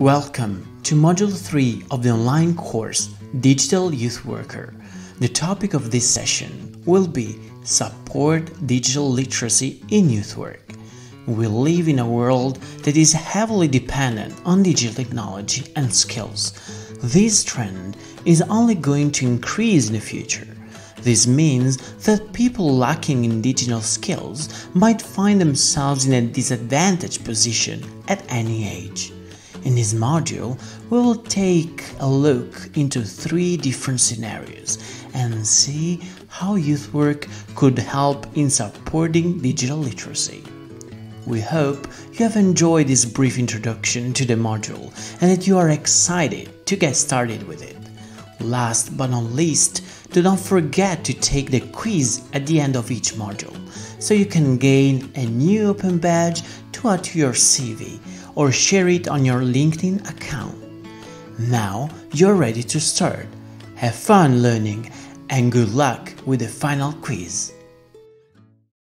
Welcome to Module 3 of the online course Digital Youth Worker. The topic of this session will be Support Digital Literacy in Youth Work. We live in a world that is heavily dependent on digital technology and skills. This trend is only going to increase in the future. This means that people lacking in digital skills might find themselves in a disadvantaged position at any age. In this module, we will take a look into three different scenarios and see how youth work could help in supporting digital literacy. We hope you have enjoyed this brief introduction to the module and that you are excited to get started with it. Last but not least, do not forget to take the quiz at the end of each module, so you can gain a new open badge to add to your CV or share it on your LinkedIn account. Now you're ready to start. Have fun learning and good luck with the final quiz.